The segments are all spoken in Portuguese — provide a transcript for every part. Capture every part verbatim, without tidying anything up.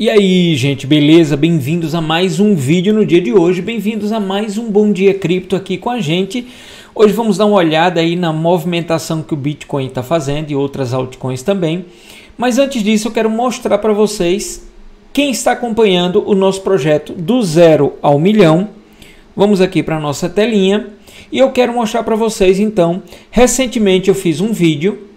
E aí, gente, beleza? Bem-vindos a mais um vídeo no dia de hoje, bem-vindos a mais um Bom Dia Cripto aqui com a gente. Hoje vamos dar uma olhada aí na movimentação que o Bitcoin está fazendo e outras altcoins também. Mas antes disso, eu quero mostrar para vocês quem está acompanhando o nosso projeto do zero ao milhão. Vamos aqui para a nossa telinha e eu quero mostrar para vocês, então, recentemente eu fiz um vídeo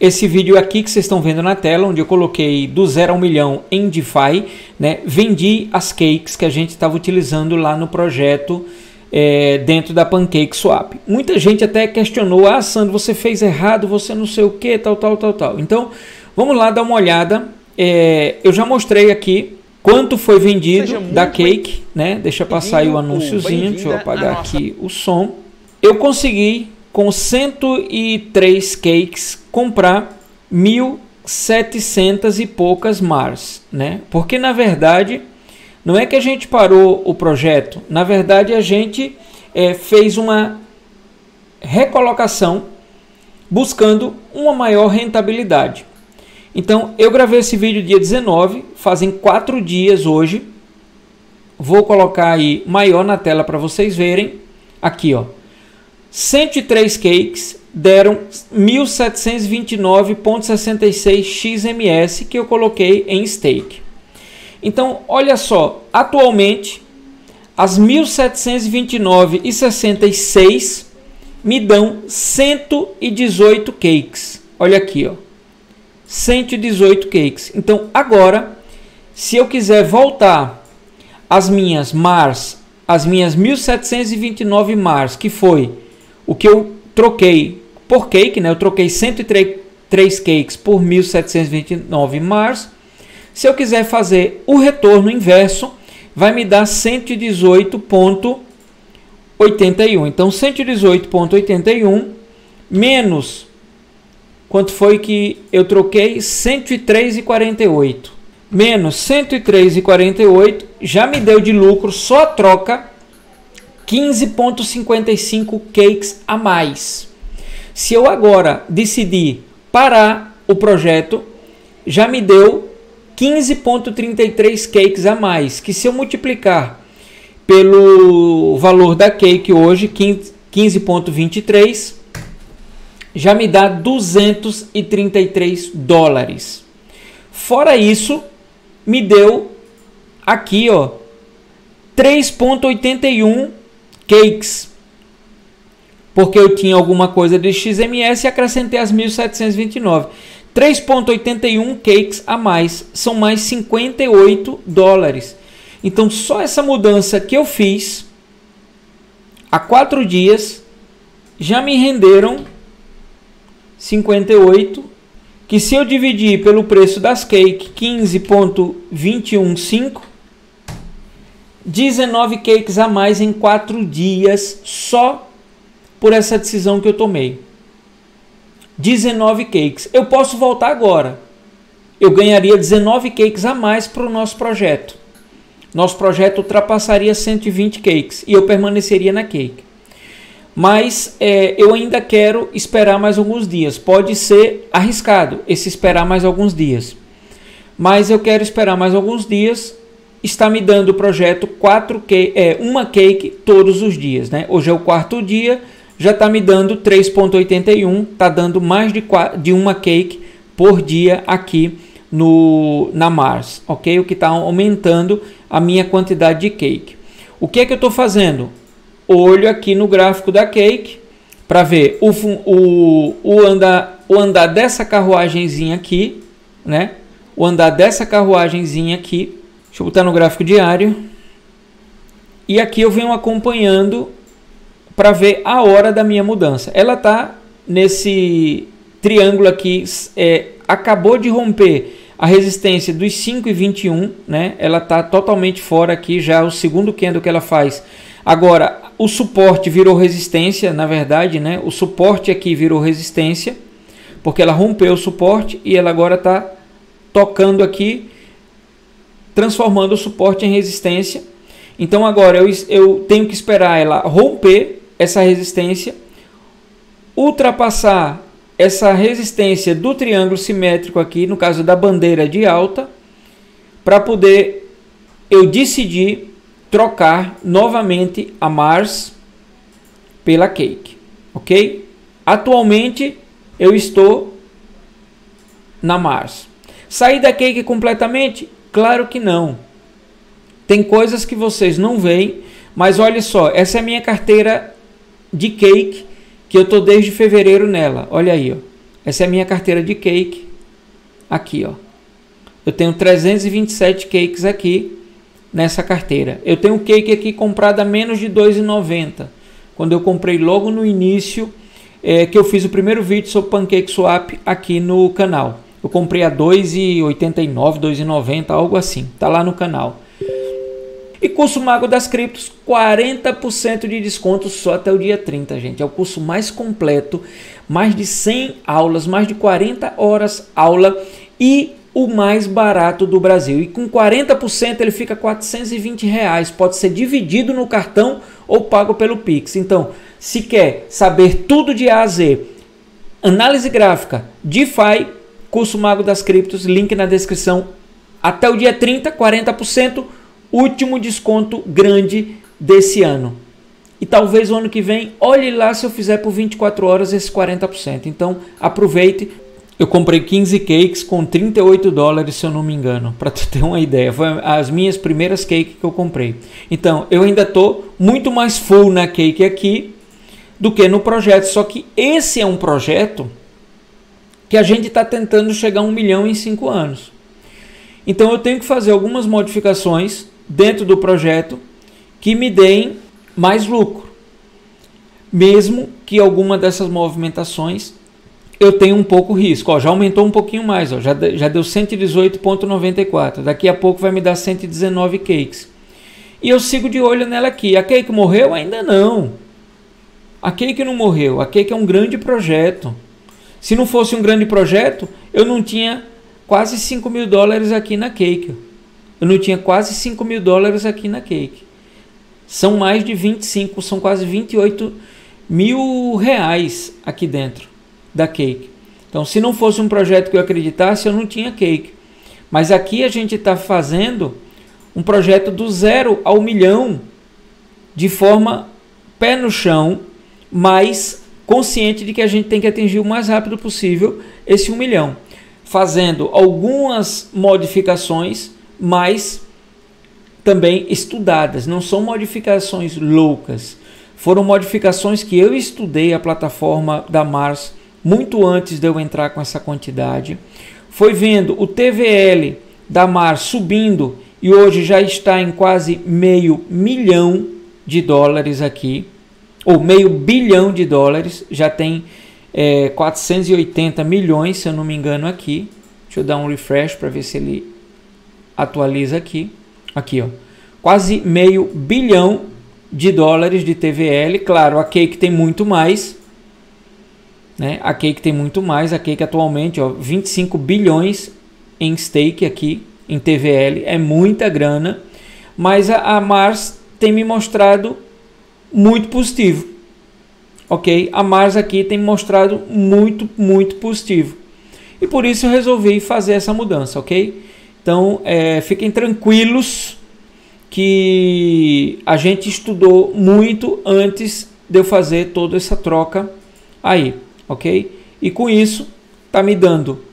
Esse vídeo aqui que vocês estão vendo na tela, onde eu coloquei do zero ao milhão em DeFi, né? Vendi as cakes que a gente estava utilizando lá no projeto é, dentro da PancakeSwap. Muita gente até questionou, ah, Sandro, você fez errado, você não sei o que, tal, tal, tal, tal. Então, vamos lá dar uma olhada. É, eu já mostrei aqui quanto foi vendido da cake, né? Deixa passar aí o anúnciozinho, deixa eu apagar aqui o som. Eu consegui, com cento e três cakes, comprar mil e setecentas e poucas Mars, né? Porque na verdade não é que a gente parou o projeto, na verdade a gente é, fez uma recolocação buscando uma maior rentabilidade. Então eu gravei esse vídeo dia dezenove, fazem quatro dias hoje, vou colocar aí maior na tela para vocês verem, aqui ó. cento e três cakes deram mil setecentos e vinte e nove vírgula sessenta e seis X M S que eu coloquei em stake. Então, olha só, atualmente as mil setecentos e vinte e nove vírgula sessenta e seis me dão cento e dezoito cakes. Olha aqui, ó. cento e dezoito cakes. Então, agora, se eu quiser voltar as minhas Mars, as minhas mil setecentos e vinte e nove Mars, que foi o que eu troquei por cake, né? Eu troquei cento e três cakes por mil setecentos e vinte e nove Mars. Se eu quiser fazer o retorno inverso, vai me dar cento e dezoito vírgula oitenta e um. Então, cento e dezoito vírgula oitenta e um menos, quanto foi que eu troquei? cento e três vírgula quarenta e oito. Menos cento e três vírgula quarenta e oito já me deu de lucro, só a troca, quinze vírgula cinquenta e cinco cakes a mais. Se eu agora decidir parar o projeto, já me deu quinze vírgula trinta e três cakes a mais, que se eu multiplicar pelo valor da cake hoje, quinze vírgula vinte e três, já me dá duzentos e trinta e três dólares. Fora isso, me deu aqui ó, três vírgula oitenta e um cakes, porque eu tinha alguma coisa de X M S e acrescentei as mil setecentos e vinte e nove. três vírgula oitenta e um cakes a mais, são mais cinquenta e oito dólares. Então só essa mudança que eu fiz há quatro dias já me renderam cinquenta e oito, que se eu dividir pelo preço das cake, quinze vírgula duzentos e quinze, dezenove cakes a mais em quatro dias, só por essa decisão que eu tomei. dezenove cakes. Eu posso voltar agora. Eu ganharia dezenove cakes a mais para o nosso projeto. Nosso projeto ultrapassaria cento e vinte cakes e eu permaneceria na cake. Mas é, eu ainda quero esperar mais alguns dias. Pode ser arriscado esse esperar mais alguns dias. Mas eu quero esperar mais alguns dias. Está me dando o projeto quatro cake, é, uma cake todos os dias, né? Hoje é o quarto dia, já está me dando três vírgula oitenta e um, está dando mais de, quatro, de uma cake por dia aqui no, na Mars, ok? O que está aumentando a minha quantidade de cake. O que é que eu estou fazendo? Olho aqui no gráfico da cake para ver o, o, o, andar, o andar dessa carruagemzinha aqui, né? O andar dessa carruagemzinha aqui. Deixa eu botar no gráfico diário. E aqui eu venho acompanhando para ver a hora da minha mudança. Ela está nesse triângulo aqui. É, acabou de romper a resistência dos cinco vírgula vinte e um. Né? Ela está totalmente fora aqui. Já o segundo candle que ela faz. Agora, o suporte virou resistência. Na verdade, né? O suporte aqui virou resistência. Porque ela rompeu o suporte. E ela agora está tocando aqui, transformando o suporte em resistência. Então agora eu, eu tenho que esperar ela romper essa resistência, ultrapassar essa resistência do triângulo simétrico aqui, no caso da bandeira de alta, para poder eu decidir trocar novamente a Mars pela Cake, ok? Atualmente eu estou na Mars. Sair da Cake completamente? Claro que não. Tem coisas que vocês não veem, mas olha só, essa é a minha carteira de Cake, que eu tô desde fevereiro nela. Olha aí, ó. Essa é a minha carteira de Cake. Aqui, ó. Eu tenho trezentos e vinte e sete Cakes aqui nessa carteira. Eu tenho um Cake aqui comprado a menos de dois reais e noventa centavos. Quando eu comprei logo no início, é, que eu fiz o primeiro vídeo sobre PancakeSwap aqui no canal. Eu comprei a dois reais e oitenta e nove centavos, dois reais e noventa centavos, algo assim. Tá lá no canal. E curso Mago das Criptos, quarenta por cento de desconto só até o dia trinta, gente. É o curso mais completo, mais de cem aulas, mais de quarenta horas aula e o mais barato do Brasil. E com quarenta por cento ele fica quatrocentos e vinte reais, pode ser dividido no cartão ou pago pelo Pix. Então, se quer saber tudo de A a Z, análise gráfica, DeFi, curso Mago das Criptos, link na descrição. Até o dia trinta, quarenta por cento. Último desconto grande desse ano. E talvez o ano que vem, olhe lá se eu fizer por vinte e quatro horas esse quarenta por cento. Então aproveite. Eu comprei quinze cakes com trinta e oito dólares, se eu não me engano. Para tu ter uma ideia. Foi as minhas primeiras cakes que eu comprei. Então eu ainda tô muito mais full na cake aqui do que no projeto. Só que esse é um projeto que a gente está tentando chegar a um milhão em cinco anos. Então eu tenho que fazer algumas modificações dentro do projeto que me deem mais lucro. Mesmo que alguma dessas movimentações eu tenha um pouco risco. Ó, já aumentou um pouquinho mais, ó, já, já deu cento e dezoito vírgula noventa e quatro. Daqui a pouco vai me dar cento e dezenove cakes. E eu sigo de olho nela aqui. A Cake morreu? Ainda não. A Cake não morreu. A Cake é um grande projeto. Se não fosse um grande projeto, eu não tinha quase cinco mil dólares aqui na Cake. Eu não tinha quase cinco mil dólares aqui na Cake. São mais de vinte e cinco, são quase vinte e oito mil reais aqui dentro da Cake. Então, se não fosse um projeto que eu acreditasse, eu não tinha Cake. Mas aqui a gente está fazendo um projeto do zero ao milhão, de forma pé no chão, mas consciente de que a gente tem que atingir o mais rápido possível esse um milhão. Fazendo algumas modificações, mas também estudadas. Não são modificações loucas. Foram modificações que eu estudei a plataforma da Mars muito antes de eu entrar com essa quantidade. Foi vendo o T V L da Mars subindo e hoje já está em quase meio milhão de dólares aqui. Ou meio bilhão de dólares. Já tem... É, quatrocentos e oitenta milhões, se eu não me engano, aqui. Deixa eu dar um refresh para ver se ele atualiza aqui. Aqui, ó, quase meio bilhão de dólares de T V L. Claro, a Cake tem muito mais, né? A Cake tem muito mais. A Cake atualmente, ó, vinte e cinco bilhões em stake aqui em T V L. É muita grana, mas a, a Mars tem me mostrado muito positivo. Ok, a Mars aqui tem mostrado muito, muito positivo. E por isso eu resolvi fazer essa mudança, ok? Então, é, fiquem tranquilos que a gente estudou muito antes de eu fazer toda essa troca aí, ok? E com isso, tá me dando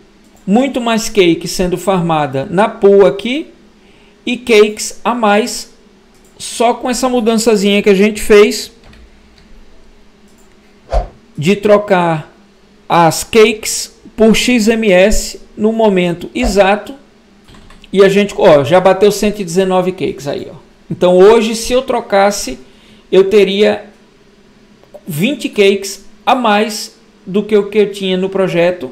muito mais cake sendo farmada na pool aqui e cakes a mais só com essa mudançazinha que a gente fez de trocar as cakes por X M S no momento exato. E a gente, ó, já bateu cento e dezenove cakes aí, ó. Então hoje, se eu trocasse, eu teria vinte cakes a mais do que o que eu tinha no projeto,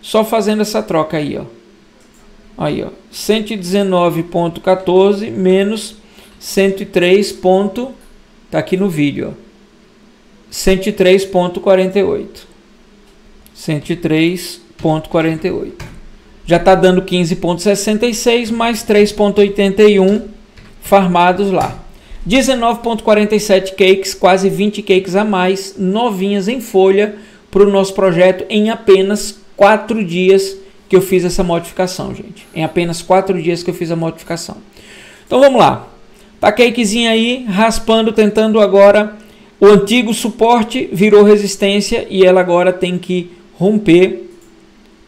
só fazendo essa troca aí, ó. Aí, ó, cento e dezenove vírgula quatorze menos cento e três. Tá aqui no vídeo, ó. cento e três vírgula quarenta e oito. cento e três vírgula quarenta e oito. Já está dando quinze vírgula sessenta e seis mais três vírgula oitenta e um farmados lá. dezenove vírgula quarenta e sete cakes, quase vinte cakes a mais, novinhas em folha, para o nosso projeto em apenas quatro dias que eu fiz essa modificação, gente. Em apenas quatro dias que eu fiz a modificação. Então vamos lá. Tá a cakezinha aí, raspando, tentando agora. O antigo suporte virou resistência e ela agora tem que romper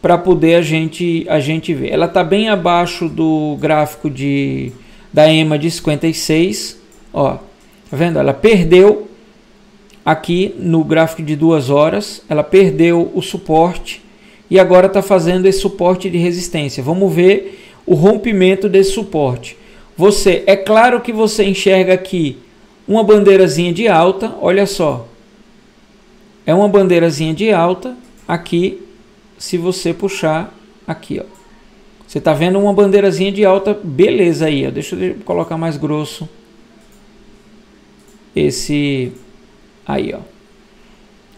para poder a gente, a gente ver. Ela está bem abaixo do gráfico de, da E M A de cinquenta e seis. Ó, tá vendo? Ela perdeu aqui no gráfico de duas horas. Ela perdeu o suporte e agora está fazendo esse suporte de resistência. Vamos ver o rompimento desse suporte. Você, é claro que você enxerga aqui uma bandeirazinha de alta, olha só. É uma bandeirazinha de alta aqui, se você puxar aqui, ó. Você tá vendo uma bandeirazinha de alta, beleza aí, ó. Deixa eu colocar mais grosso. Esse aí, ó.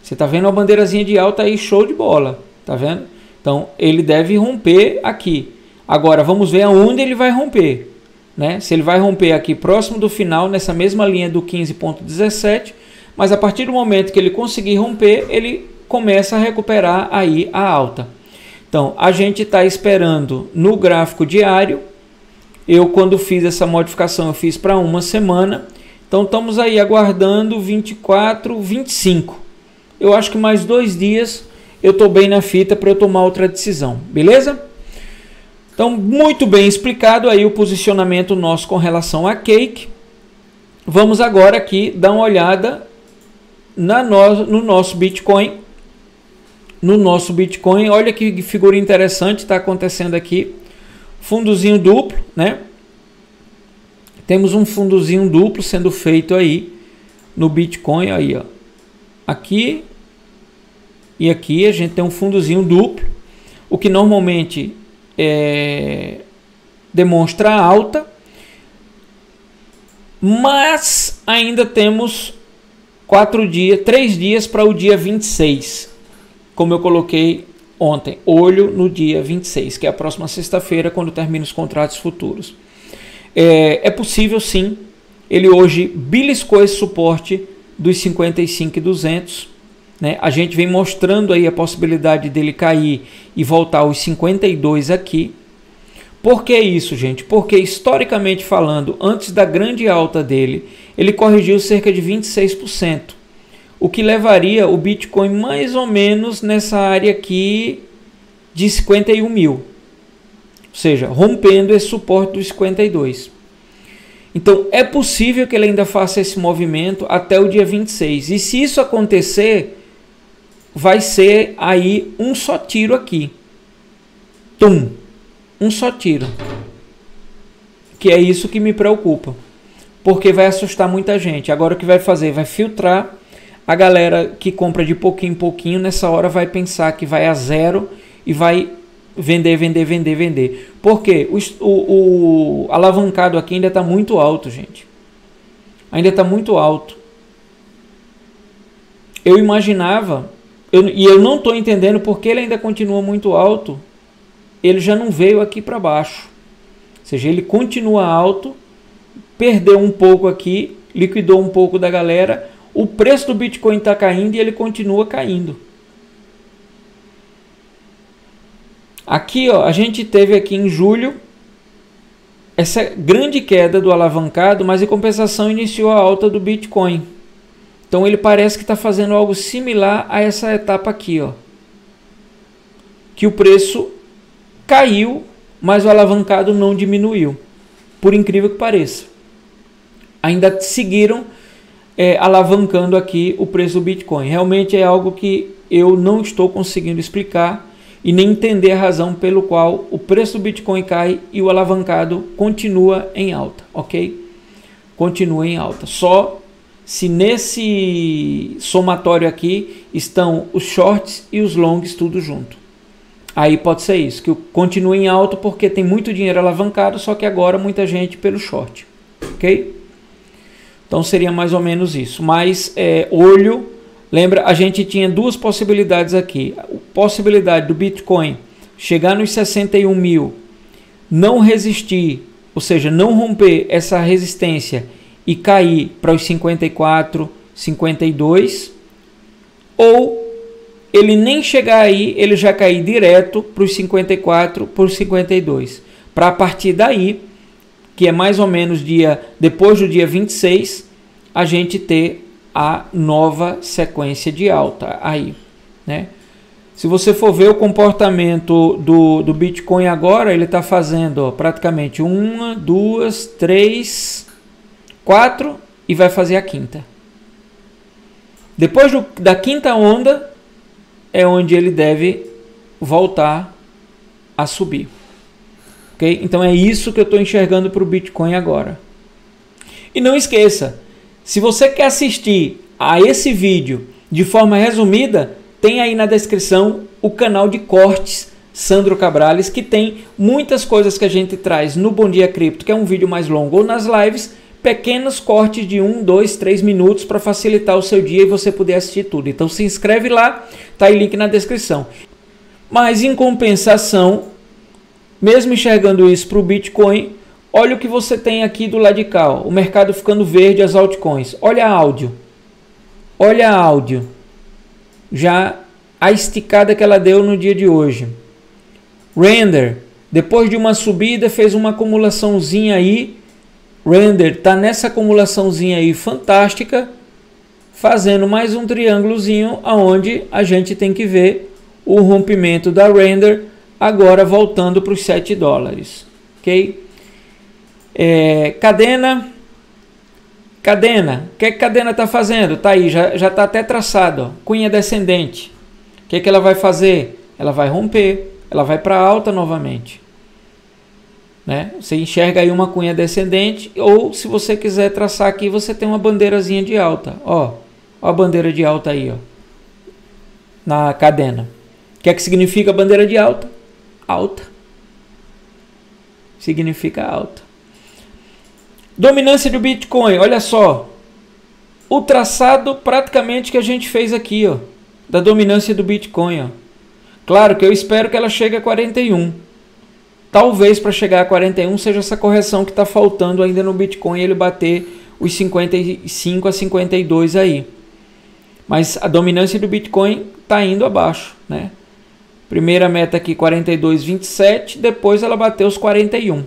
Você tá vendo uma bandeirazinha de alta aí, show de bola, tá vendo? Então, ele deve romper aqui. Agora vamos ver aonde ele vai romper. Né? Se ele vai romper aqui próximo do final, nessa mesma linha do quinze ponto dezessete, mas a partir do momento que ele conseguir romper, ele começa a recuperar aí a alta. Então, a gente está esperando no gráfico diário. Eu, quando fiz essa modificação, eu fiz para uma semana. Então, estamos aí aguardando vinte e quatro, vinte e cinco. Eu acho que mais dois dias eu estou bem na fita para eu tomar outra decisão, beleza? Então, muito bem explicado aí o posicionamento nosso com relação a Cake. Vamos agora aqui dar uma olhada na no, no nosso Bitcoin. No nosso Bitcoin, olha que figura interessante está acontecendo aqui. Fundozinho duplo, né? Temos um fundozinho duplo sendo feito aí no Bitcoin. Aí, ó. Aqui e aqui a gente tem um fundozinho duplo, o que normalmente... É, demonstra alta, mas ainda temos quatro dias, três dias para o dia vinte e seis, como eu coloquei ontem, olho no dia vinte e seis, que é a próxima sexta-feira, quando termina os contratos futuros. É, é possível sim, ele hoje beliscou esse suporte dos cinquenta e cinco mil e duzentos. Né? A gente vem mostrando aí a possibilidade dele cair e voltar aos cinquenta e dois aqui. Por que isso, gente? Porque historicamente falando, antes da grande alta dele, ele corrigiu cerca de vinte e seis por cento. O que levaria o Bitcoin mais ou menos nessa área aqui de cinquenta e um mil. Ou seja, rompendo esse suporte dos cinquenta e dois. Então é possível que ele ainda faça esse movimento até o dia vinte e seis. E se isso acontecer... vai ser aí um só tiro aqui. Tum. Um só tiro. Que é isso que me preocupa. Porque vai assustar muita gente. Agora o que vai fazer? Vai filtrar. A galera que compra de pouquinho em pouquinho, nessa hora vai pensar que vai a zero e vai vender, vender, vender, vender. Porque o, o, o alavancado aqui ainda está muito alto, gente. Ainda está muito alto. Eu imaginava... Eu, e eu não estou entendendo porque ele ainda continua muito alto. Ele já não veio aqui para baixo. Ou seja, ele continua alto, perdeu um pouco aqui, liquidou um pouco da galera. O preço do Bitcoin está caindo e ele continua caindo. Aqui, ó, a gente teve aqui em julho essa grande queda do alavancado, mas em compensação iniciou a alta do Bitcoin. Então ele parece que está fazendo algo similar a essa etapa aqui, ó, que o preço caiu, mas o alavancado não diminuiu, por incrível que pareça. Ainda seguiram é, alavancando aqui o preço do Bitcoin. Realmente é algo que eu não estou conseguindo explicar e nem entender a razão pelo qual o preço do Bitcoin cai e o alavancado continua em alta, ok? Continua em alta, só... se nesse somatório aqui estão os shorts e os longs tudo junto. Aí pode ser isso, que continue em alto porque tem muito dinheiro alavancado, só que agora muita gente pelo short. Ok? Então seria mais ou menos isso. Mas é, olho, lembra, a gente tinha duas possibilidades aqui. A possibilidade do Bitcoin chegar nos sessenta e um mil, não resistir, ou seja, não romper essa resistência e cair para os cinquenta e quatro, cinquenta e dois, ou ele nem chegar aí, ele já cair direto para os cinquenta e quatro, para os cinquenta e dois. Para a partir daí, que é mais ou menos dia depois do dia vinte e seis, a gente ter a nova sequência de alta aí, né? Se você for ver o comportamento do, do Bitcoin agora, ele está fazendo ó, praticamente uma, duas, três, quatro e vai fazer a quinta. Depois do, da quinta onda é onde ele deve voltar a subir. Okay? Então é isso que eu estou enxergando para o Bitcoin agora. E não esqueça, se você quer assistir a esse vídeo de forma resumida, tem aí na descrição o canal de cortes Sandro Cabrales, que tem muitas coisas que a gente traz no Bom Dia Cripto, que é um vídeo mais longo, ou nas lives, pequenos cortes de um, dois, três minutos para facilitar o seu dia e você poder assistir tudo. Então se inscreve lá, tá aí o link na descrição. Mas em compensação, mesmo enxergando isso para o Bitcoin, olha o que você tem aqui do lado de cá, ó, o mercado ficando verde, as altcoins. Olha a áudio, olha a áudio. Já a esticada que ela deu no dia de hoje. Render, depois de uma subida, fez uma acumulaçãozinha aí. Render tá nessa acumulaçãozinha aí fantástica, fazendo mais um triângulozinho, aonde a gente tem que ver o rompimento da Render, agora voltando para os sete dólares. Ok? É, cadena. Cadena, o que, que a cadena está fazendo? Está aí, já está até traçado, ó. Cunha descendente. O que, que ela vai fazer? Ela vai romper, ela vai para alta novamente. Né? Você enxerga aí uma cunha descendente, ou se você quiser traçar aqui, você tem uma bandeirazinha de alta. Ó, ó a bandeira de alta aí, ó, na cadena. O que é que significa bandeira de alta? Alta. Significa alta. Dominância do Bitcoin, olha só, o traçado praticamente que a gente fez aqui, ó, da dominância do Bitcoin, ó. Claro que eu espero que ela chegue a quarenta e um, talvez para chegar a quarenta e um seja essa correção que está faltando ainda no Bitcoin, ele bater os cinquenta e cinco a cinquenta e dois aí, mas a dominância do Bitcoin está indo abaixo, né? Primeira meta aqui quarenta e dois vírgula vinte e sete, depois ela bateu os quarenta e um.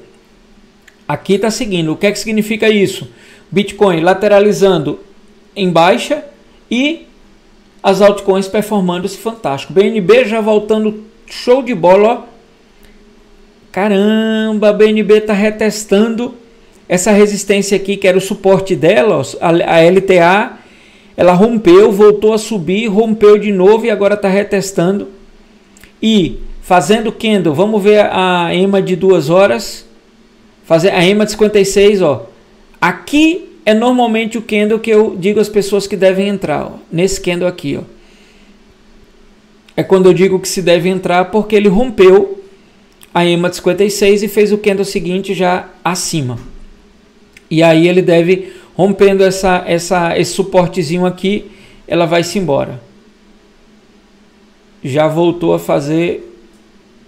Aqui está seguindo. O que é que significa isso? Bitcoin lateralizando em baixa e as altcoins performando-se fantástico. B N B já voltando show de bola. Ó. Caramba, a B N B está retestando essa resistência aqui que era o suporte dela, ó, a L T A. Ela rompeu, voltou a subir, rompeu de novo e agora está retestando. E fazendo candle, vamos ver a E M A de duas horas. Fazer a E M A de cinquenta e seis, ó. Aqui é normalmente o candle que eu digo às pessoas que devem entrar, ó. Nesse candle aqui, ó. É quando eu digo que se deve entrar porque ele rompeu a E M A de cinquenta e seis e fez o candle seguinte já acima. E aí ele deve, rompendo essa, essa, esse suportezinho aqui, ela vai-se embora. Já voltou a fazer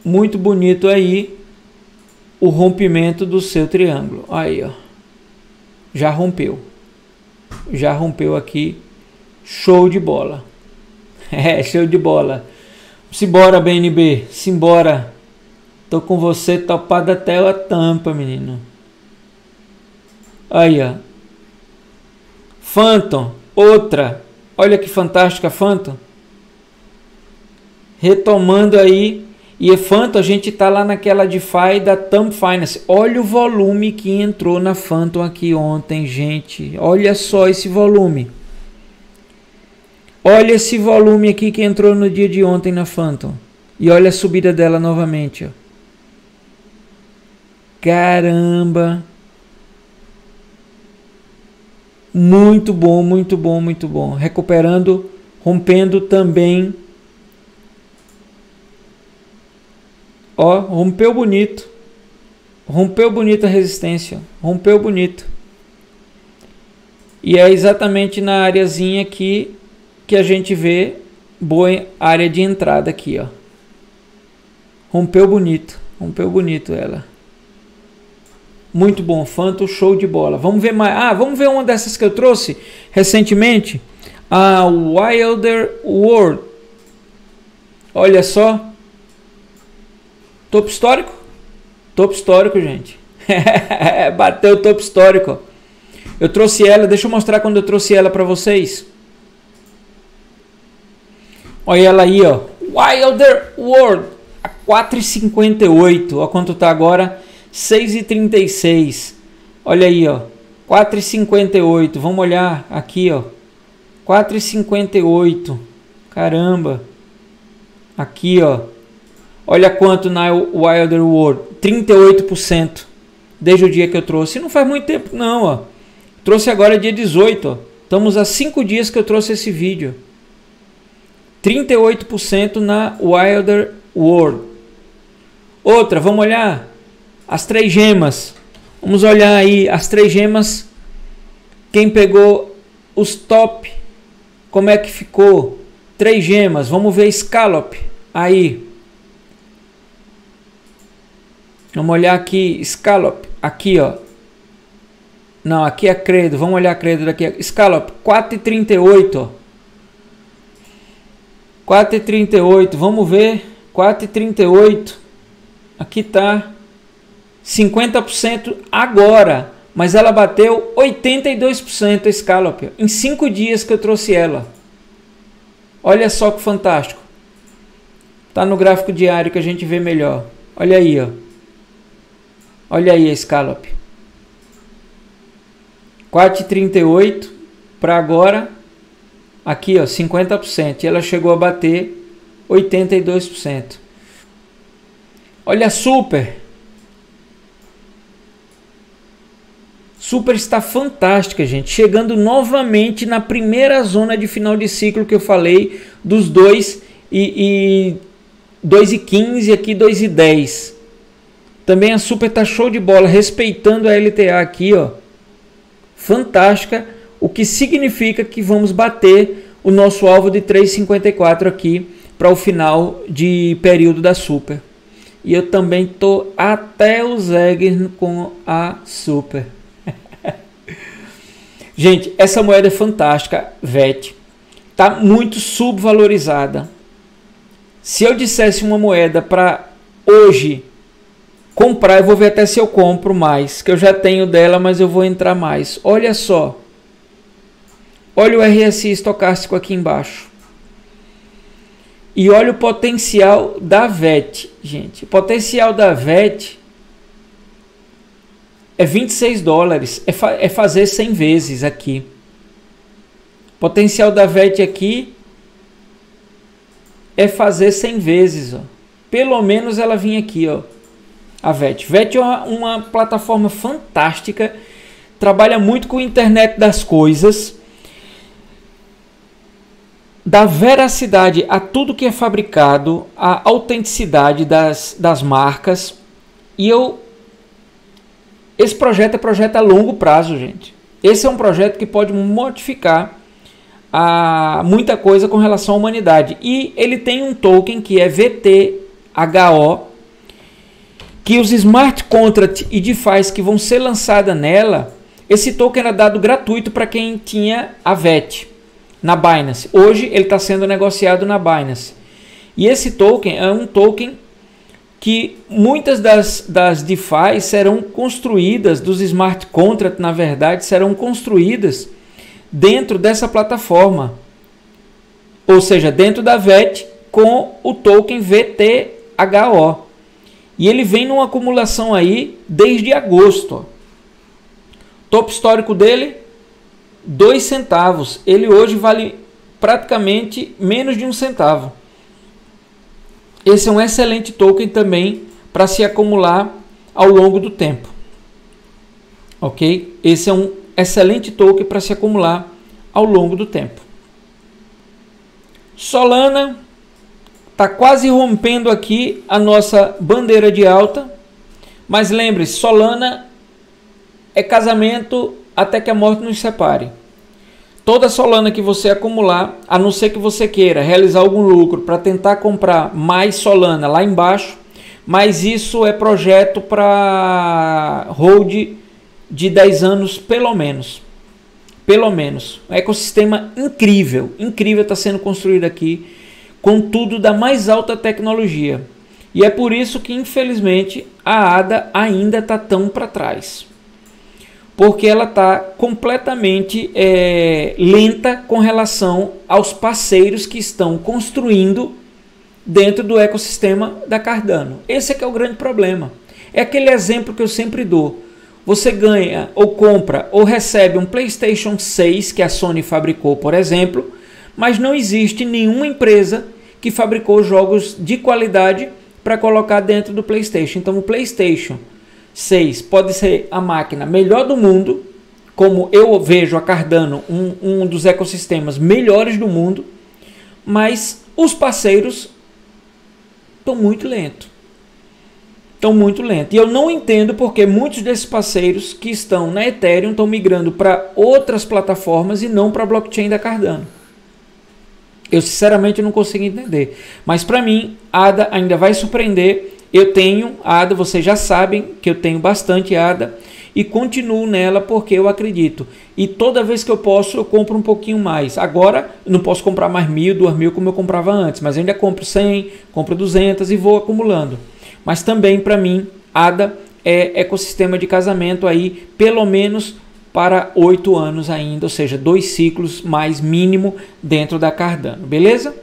muito bonito aí o rompimento do seu triângulo. Aí, ó. Já rompeu. Já rompeu aqui. Show de bola. É, show de bola. Simbora, B N B. Simbora. Tô com você topado até a tampa, menino. Aí, ó. Phantom. Outra. Olha que fantástica, Phantom. Retomando aí. E Phantom, a gente tá lá naquela DeFi da Thumb Finance. Olha o volume que entrou na Phantom aqui ontem, gente. Olha só esse volume. Olha esse volume aqui que entrou no dia de ontem na Phantom. E olha a subida dela novamente, ó. Caramba. Muito bom, muito bom, muito bom. Recuperando, rompendo também. Ó, rompeu bonito, rompeu bonito a resistência, rompeu bonito. E é exatamente na areazinha aqui que a gente vê boa área de entrada aqui, ó. Rompeu bonito, rompeu bonito ela. Muito bom, Phantom, show de bola. Vamos ver mais, ah, vamos ver uma dessas que eu trouxe recentemente, a Wilder World. Olha só. Topo histórico. Topo histórico, gente. Bateu o topo histórico. Eu trouxe ela. Deixa eu mostrar quando eu trouxe ela para vocês. Olha ela aí, ó. Wilder World. A quatro e cinquenta e oito. Olha quanto tá agora. seis e trinta e seis. Olha aí, ó. quatro e cinquenta e oito. Vamos olhar aqui, ó. quatro e cinquenta e oito. Caramba. Aqui, ó. Olha quanto na Wilder World. trinta e oito por cento. Desde o dia que eu trouxe. Não faz muito tempo, não, ó. Trouxe agora dia dezoito, ó. Estamos há cinco dias que eu trouxe esse vídeo. trinta e oito por cento na Wilder World. Outra, vamos olhar as três gemas. Vamos olhar aí as três gemas. Quem pegou os top, como é que ficou? Três gemas. Vamos ver Scallop aí. Vamos olhar aqui Scallop, aqui, ó. Não, aqui é Credo. Vamos olhar Credo daqui. Scallop quatro e trinta e oito, ó. quatro e trinta e oito, vamos ver, quatro e trinta e oito, aqui tá cinquenta por cento agora, mas ela bateu oitenta e dois por cento a Scallop, em cinco dias que eu trouxe ela. Olha só que fantástico, tá no gráfico diário que a gente vê melhor, olha aí, ó. Olha aí a Scallop, quatro e trinta e oito para agora. Aqui, ó, cinquenta por cento. E ela chegou a bater oitenta e dois por cento. Olha a Super. Super está fantástica, gente. Chegando novamente na primeira zona de final de ciclo que eu falei. Dos dois e quinze aqui, dois e dez. Também a Super está show de bola. Respeitando a L T A aqui, ó. Fantástica. O que significa que vamos bater o nosso alvo de três e cinquenta e quatro aqui para o final de período da Super. E eu também tô até os eggs com a Super. Gente, essa moeda é fantástica, V E T. Tá muito subvalorizada. Se eu dissesse uma moeda para hoje comprar, eu vou ver até se eu compro mais. Que eu já tenho dela, mas eu vou entrar mais. Olha só. Olha o R S I estocástico aqui embaixo. E olha o potencial da V E T, gente. O potencial da V E T é vinte e seis dólares. É, fa- é fazer cem vezes aqui. O potencial da V E T aqui é fazer cem vezes. Ó. Pelo menos ela vinha aqui, ó. A V E T. V E T é uma, uma plataforma fantástica. Trabalha muito com a internet das coisas. Da veracidade a tudo que é fabricado, a autenticidade das, das marcas. E eu... Esse projeto é projeto a longo prazo, gente. Esse é um projeto que pode modificar a, muita coisa com relação à humanidade. E ele tem um token que é V T H O, que os smart contracts e DeFi que vão ser lançadas nela, esse token era dado gratuito para quem tinha a V E T. Na Binance. Hoje ele está sendo negociado na Binance. E esse token é um token que muitas das, das DeFi serão construídas, dos smart contracts, na verdade, serão construídas dentro dessa plataforma. Ou seja, dentro da V E T com o token V T H O. E ele vem numa acumulação aí desde agosto. Topo histórico dele... dois centavos. Ele hoje vale praticamente menos de um centavo. Esse é um excelente token também para se acumular ao longo do tempo. Ok? Esse é um excelente token para se acumular ao longo do tempo. Solana está quase rompendo aqui a nossa bandeira de alta. Mas lembre-se, Solana é casamento... Até que a morte nos separe. Toda Solana que você acumular, a não ser que você queira realizar algum lucro para tentar comprar mais Solana lá embaixo, mas isso é projeto para hold de dez anos pelo menos. Pelo menos. Um ecossistema incrível. Incrível está sendo construído aqui contudo da mais alta tecnologia. E é por isso que, infelizmente, a A D A ainda está tão para trás. Porque ela está completamente é, lenta com relação aos parceiros que estão construindo dentro do ecossistema da Cardano. Esse é que é o grande problema. É aquele exemplo que eu sempre dou. Você ganha ou compra ou recebe um PlayStation seis que a Sony fabricou, por exemplo, mas não existe nenhuma empresa que fabricou jogos de qualidade para colocar dentro do PlayStation. Então o PlayStation seis pode ser a máquina melhor do mundo, como eu vejo a Cardano, um, um dos ecossistemas melhores do mundo, mas os parceiros estão muito lentos. Estão muito lentos. E eu não entendo porque muitos desses parceiros que estão na Ethereum estão migrando para outras plataformas e não para a blockchain da Cardano. Eu sinceramente não consigo entender. Mas para mim, A D A ainda vai surpreender. Eu tenho A D A, vocês já sabem que eu tenho bastante A D A e continuo nela porque eu acredito. E toda vez que eu posso, eu compro um pouquinho mais. Agora, eu não posso comprar mais mil, duas mil como eu comprava antes, mas eu ainda compro cem, compro duzentas e vou acumulando. Mas também, para mim, A D A é ecossistema de casamento aí, pelo menos para oito anos ainda, ou seja, dois ciclos mais mínimo dentro da Cardano, beleza?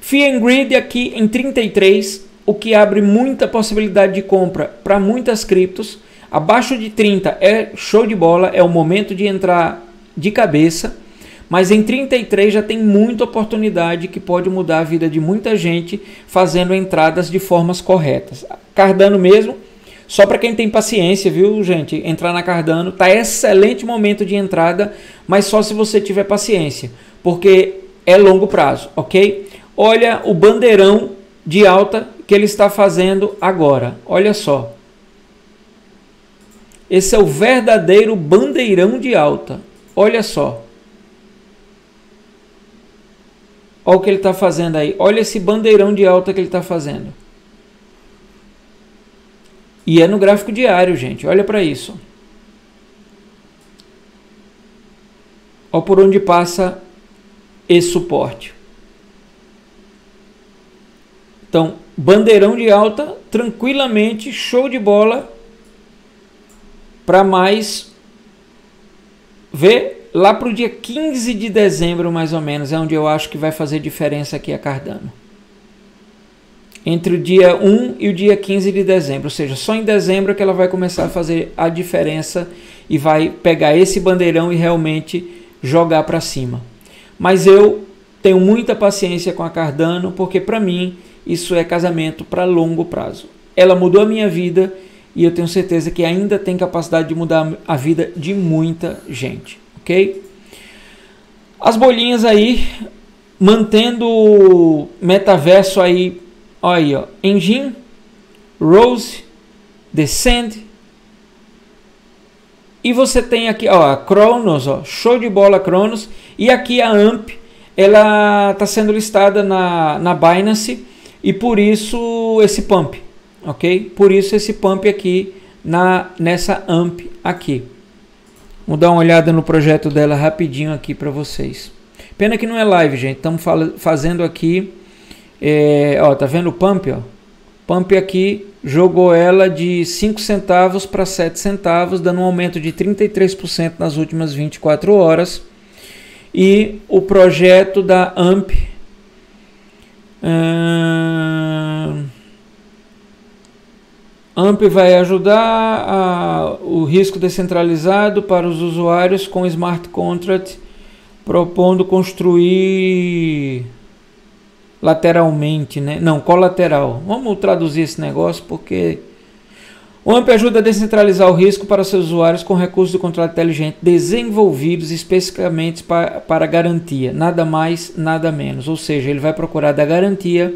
Fear and Greed aqui em trinta e três, o que abre muita possibilidade de compra para muitas criptos. Abaixo de trinta é show de bola, é o momento de entrar de cabeça. Mas em trinta e três já tem muita oportunidade que pode mudar a vida de muita gente fazendo entradas de formas corretas. Cardano mesmo, só para quem tem paciência, viu gente? Entrar na Cardano tá excelente momento de entrada, mas só se você tiver paciência, porque é longo prazo, ok? Olha o bandeirão de alta que ele está fazendo agora. Olha só. Esse é o verdadeiro bandeirão de alta. Olha só. Olha o que ele está fazendo aí. Olha esse bandeirão de alta que ele está fazendo. E é no gráfico diário, gente. Olha para isso. Olha por onde passa esse suporte. Então, bandeirão de alta, tranquilamente, show de bola. Para mais ver. Lá para o dia quinze de dezembro, mais ou menos, é onde eu acho que vai fazer diferença aqui a Cardano. Entre o dia um e o dia quinze de dezembro, ou seja, só em dezembro que ela vai começar a fazer a diferença e vai pegar esse bandeirão e realmente jogar para cima. Mas eu tenho muita paciência com a Cardano, porque para mim isso é casamento para longo prazo. Ela mudou a minha vida e eu tenho certeza que ainda tem capacidade de mudar a vida de muita gente. Ok? As bolinhas aí, mantendo o metaverso aí, olha aí, ó, Enjin, Rose, Descend, e você tem aqui, ó, a Cronos, ó, show de bola Cronos, e aqui a Amp, ela está sendo listada na, na Binance, e por isso esse pump, ok? Por isso esse pump aqui, na, nessa Amp aqui. Vou dar uma olhada no projeto dela rapidinho aqui para vocês. Pena que não é live, gente. Estamos fazendo aqui... É, ó, tá vendo o pump? Ó? Pump aqui jogou ela de cinco centavos para sete centavos, dando um aumento de trinta e três por cento nas últimas vinte e quatro horas. E o projeto da Amp... Hum, Amp vai ajudar a, o risco descentralizado para os usuários com smart contract, propondo construir lateralmente, né? Não, colateral. Vamos traduzir esse negócio porque o Amp ajuda a descentralizar o risco para seus usuários com recursos de contrato inteligente desenvolvidos especificamente para, para garantia, nada mais, nada menos. Ou seja, ele vai procurar dar garantia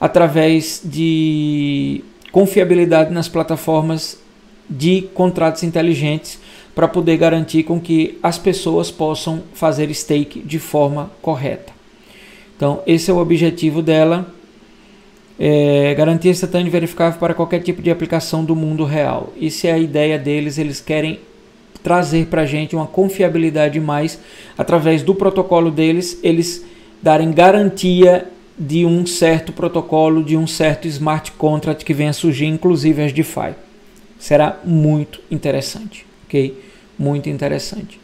através de confiabilidade nas plataformas de contratos inteligentes para poder garantir com que as pessoas possam fazer stake de forma correta. Então esse é o objetivo dela, é, garantia instantânea e verificável para qualquer tipo de aplicação do mundo real. Essa é a ideia deles, eles querem trazer para a gente uma confiabilidade mais através do protocolo deles, eles darem garantia de um certo protocolo, de um certo smart contract que venha surgir, inclusive as DeFi. Será muito interessante, ok? Muito interessante.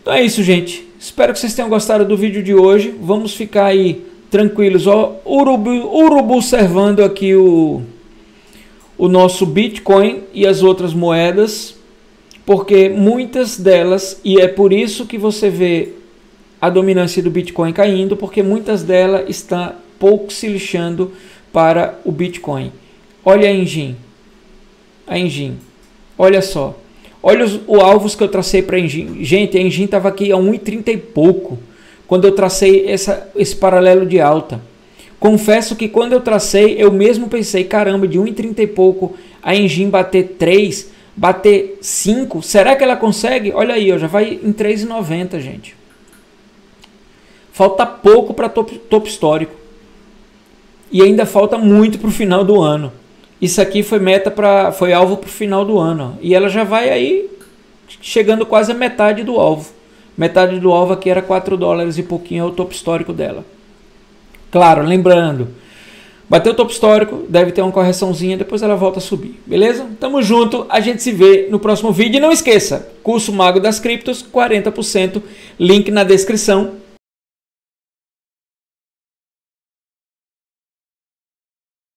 Então é isso, gente. Espero que vocês tenham gostado do vídeo de hoje. Vamos ficar aí tranquilos. Ó, urubu, urubu servando aqui o, o nosso Bitcoin e as outras moedas, porque muitas delas, e é por isso que você vê a dominância do Bitcoin caindo, porque muitas delas estão pouco se lixando para o Bitcoin. Olha a Enjin. A Enjin. Olha só. Olha os, os alvos que eu tracei para a Enjin. Gente, a Enjin estava aqui a um e trinta e pouco quando eu tracei essa, esse paralelo de alta. Confesso que quando eu tracei, eu mesmo pensei, caramba, de um e trinta e pouco a Enjin bater três, bater cinco, será que ela consegue? Olha aí, ó, já vai em três e noventa, gente. Falta pouco para top, top histórico. E ainda falta muito para o final do ano. Isso aqui foi meta para, foi alvo para o final do ano. Ó. E ela já vai aí chegando quase a metade do alvo. Metade do alvo aqui era quatro dólares e pouquinho, é o top histórico dela. Claro, lembrando, bateu o top histórico, deve ter uma correçãozinha, depois ela volta a subir, beleza? Tamo junto, a gente se vê no próximo vídeo. E não esqueça, curso Mago das Criptos, quarenta por cento, link na descrição.